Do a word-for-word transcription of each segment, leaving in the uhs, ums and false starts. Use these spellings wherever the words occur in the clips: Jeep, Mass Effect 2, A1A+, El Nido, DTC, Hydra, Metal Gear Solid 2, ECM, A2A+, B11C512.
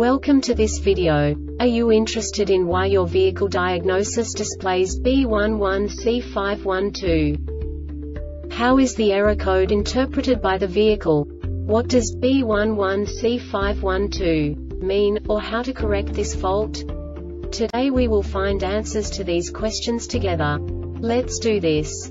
Welcome to this video. Are you interested in why your vehicle diagnosis displays B one one C five one two? How is the error code interpreted by the vehicle? What does B one one C five one two mean, or how to correct this fault? Today we will find answers to these questions together. Let's do this.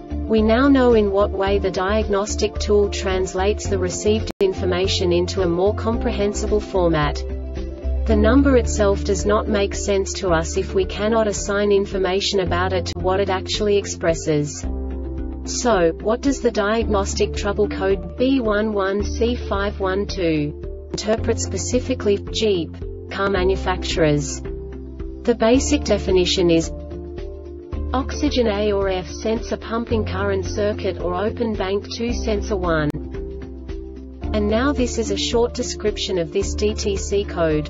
We now know in what way the diagnostic tool translates the received information into a more comprehensible format. The number itself does not make sense to us if we cannot assign information about it to what it actually expresses. So, what does the diagnostic trouble code B one one C five one two interpret specifically for Jeep car manufacturers? The basic definition is oxygen A or F sensor pumping current circuit or open bank two sensor one. And now this is a short description of this D T C code.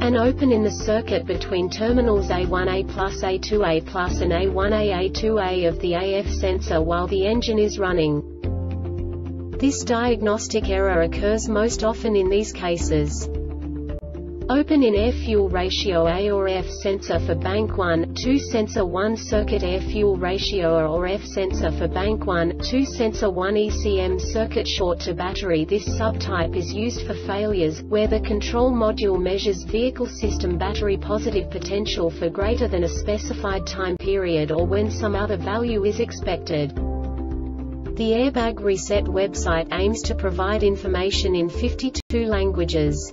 An open in the circuit between terminals A one A plus, A two A plus and A one A A two A of the A F sensor while the engine is running. This diagnostic error occurs most often in these cases. Open in air fuel ratio A or F sensor for bank one, two sensor one circuit air fuel ratio A or F sensor for bank one, two sensor one E C M circuit short to battery. This subtype is used for failures, where the control module measures vehicle system battery positive potential for greater than a specified time period or when some other value is expected. The Airbag Reset website aims to provide information in fifty-two languages.